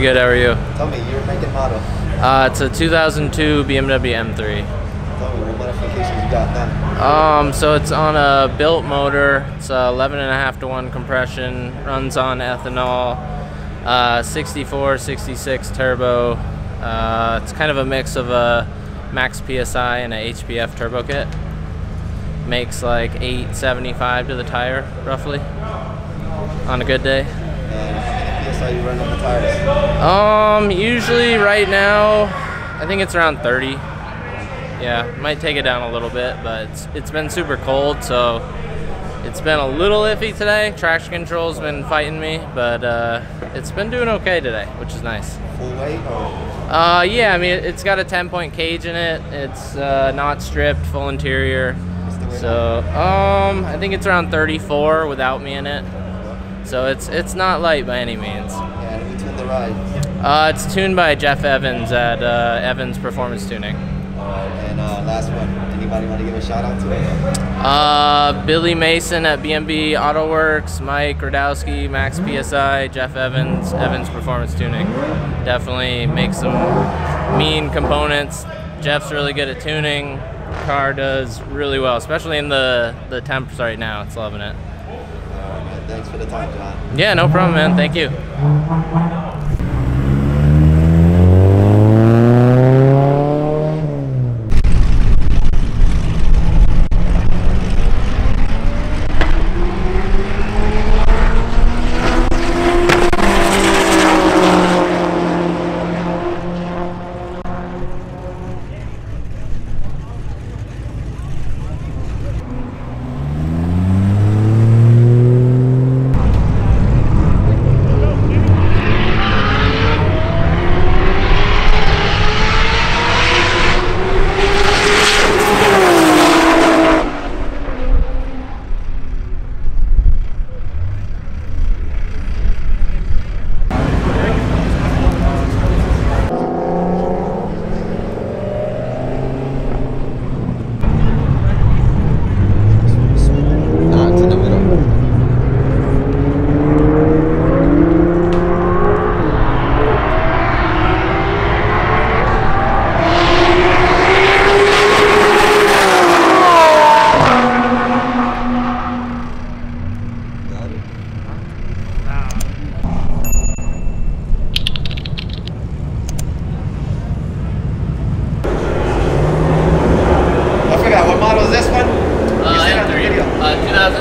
Pretty good, how are you? Tell me, you're making model. It's a 2002 BMW M3. Tell me, what modifications you got then? So it's on a built motor. It's 11.5 to 1 compression, runs on ethanol, 64, 66 turbo. It's kind of a mix of a Max PSI and a HPF turbo kit. Makes like 875 to the tire, roughly, on a good day. How you run on the tires? Usually right now, I think it's around 30. Yeah, might take it down a little bit, but it's been super cold, so it's been a little iffy today. Traction control's been fighting me, but it's been doing okay today, which is nice. Full weight? Yeah, I mean, it's got a 10-point cage in it. It's not stripped, full interior. So I think it's around 34 without me in it. So it's not light by any means. Yeah, and we tuned the ride. It's tuned by Jeff Evans at Evans Performance Tuning. Alright, and last one. Anybody want to give a shout out to it? Billy Mason at BMB Auto Works, Mike Radowski, Max PSI, Jeff Evans, Evans Performance Tuning. Definitely makes some mean components. Jeff's really good at tuning. The car does really well, especially in the temps right now. It's loving it. Thanks for the time, John. Yeah, no problem, man. Thank you.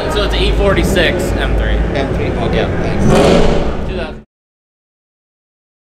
So it's an E46 M3. Okay, yeah.